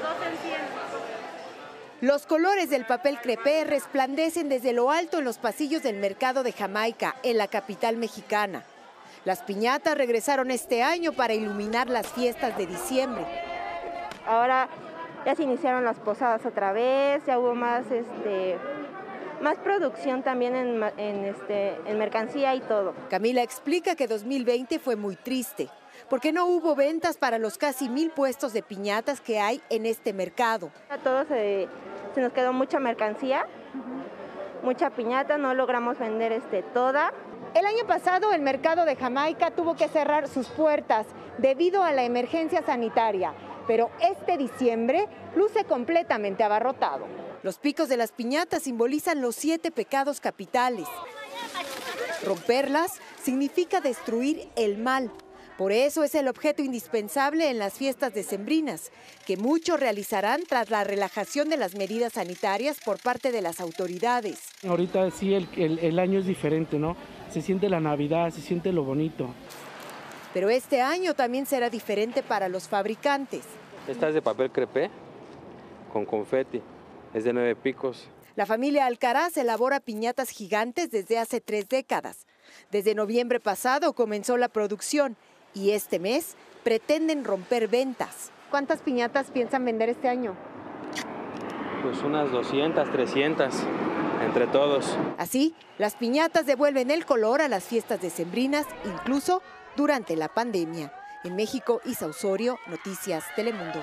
dos encienden. Los colores del papel crepé resplandecen desde lo alto en los pasillos del Mercado de Jamaica, en la capital mexicana. Las piñatas regresaron este año para iluminar las fiestas de diciembre. Ahora ya se iniciaron las posadas otra vez, ya hubo más producción también en mercancía y todo. Camila explica que 2020 fue muy triste, porque no hubo ventas para los casi 1000 puestos de piñatas que hay en este mercado. A todos se nos quedó mucha mercancía, mucha piñata, no logramos vender toda. El año pasado el mercado de Jamaica tuvo que cerrar sus puertas debido a la emergencia sanitaria, pero este diciembre luce completamente abarrotado. Los picos de las piñatas simbolizan los 7 pecados capitales. Romperlas significa destruir el mal. Por eso es el objeto indispensable en las fiestas decembrinas, que muchos realizarán tras la relajación de las medidas sanitarias por parte de las autoridades. Ahorita sí el año es diferente, ¿no? Se siente la Navidad, se siente lo bonito. Pero este año también será diferente para los fabricantes. Esta es de papel crepé con confeti. Es de 9 picos. La familia Alcaraz elabora piñatas gigantes desde hace 3 décadas. Desde noviembre pasado comenzó la producción y este mes pretenden romper ventas. ¿Cuántas piñatas piensan vender este año? Pues unas 200, 300, entre todos. Así, las piñatas devuelven el color a las fiestas decembrinas, incluso durante la pandemia. En México, Isa Osorio, Noticias Telemundo.